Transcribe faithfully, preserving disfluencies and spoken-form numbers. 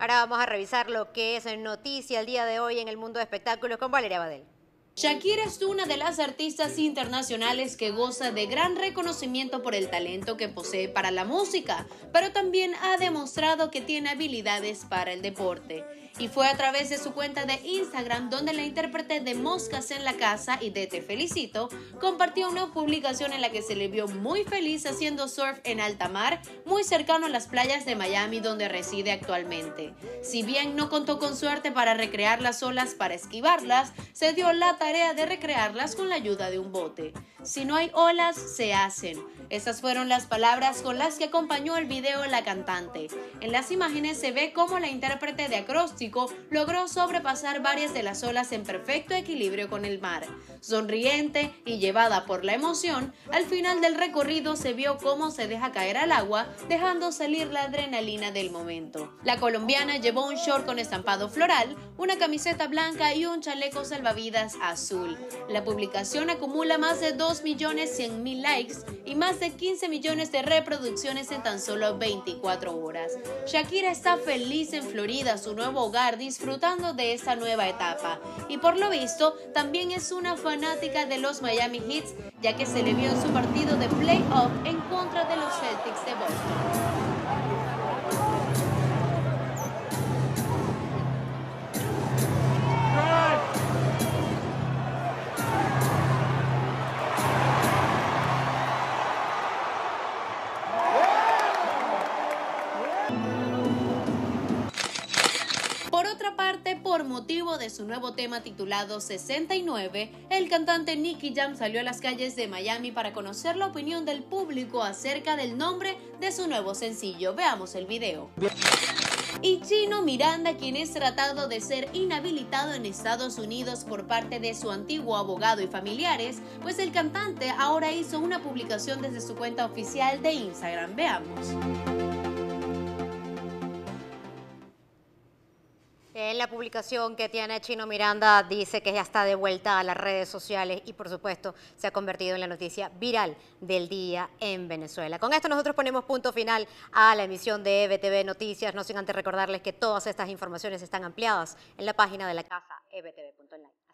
Ahora vamos a revisar lo que es noticia el día de hoy en el mundo de espectáculos con Valeria Badell. Shakira es una de las artistas internacionales que goza de gran reconocimiento por el talento que posee para la música, pero también ha demostrado que tiene habilidades para el deporte. Y fue a través de su cuenta de Instagram donde la intérprete de Moscas en la Casa y de Te Felicito compartió una publicación en la que se le vio muy feliz haciendo surf en alta mar, muy cercano a las playas de Miami donde reside actualmente. Si bien no contó con suerte para recrear las olas para esquivarlas, se dio la tarea tarea de recrearlas con la ayuda de un bote. Si no hay olas, se hacen. Esas fueron las palabras con las que acompañó el video la cantante. En las imágenes se ve cómo la intérprete de Acróstico logró sobrepasar varias de las olas en perfecto equilibrio con el mar. Sonriente y llevada por la emoción, al final del recorrido se vio cómo se deja caer al agua, dejando salir la adrenalina del momento. La colombiana llevó un short con estampado floral, una camiseta blanca y un chaleco salvavidas azul. Azul. La publicación acumula más de dos millones cien mil likes y más de quince millones de reproducciones en tan solo veinticuatro horas. Shakira está feliz en Florida, su nuevo hogar, disfrutando de esta nueva etapa. Y por lo visto, también es una fanática de los Miami Heat, ya que se le vio en su partido de playoff en contra de los Celtics de Boston. Por motivo de su nuevo tema titulado sesenta y nueve, el cantante Nicky Jam salió a las calles de Miami para conocer la opinión del público acerca del nombre de su nuevo sencillo. Veamos el video. Y Chino Miranda, quien es tratado de ser inhabilitado en Estados Unidos por parte de su antiguo abogado y familiares, pues el cantante ahora hizo una publicación desde su cuenta oficial de Instagram. Veamos. En la publicación que tiene Chino Miranda dice que ya está de vuelta a las redes sociales y por supuesto se ha convertido en la noticia viral del día en Venezuela. Con esto nosotros ponemos punto final a la emisión de E B T V Noticias, no sin antes recordarles que todas estas informaciones están ampliadas en la página de la casa e b t v punto online.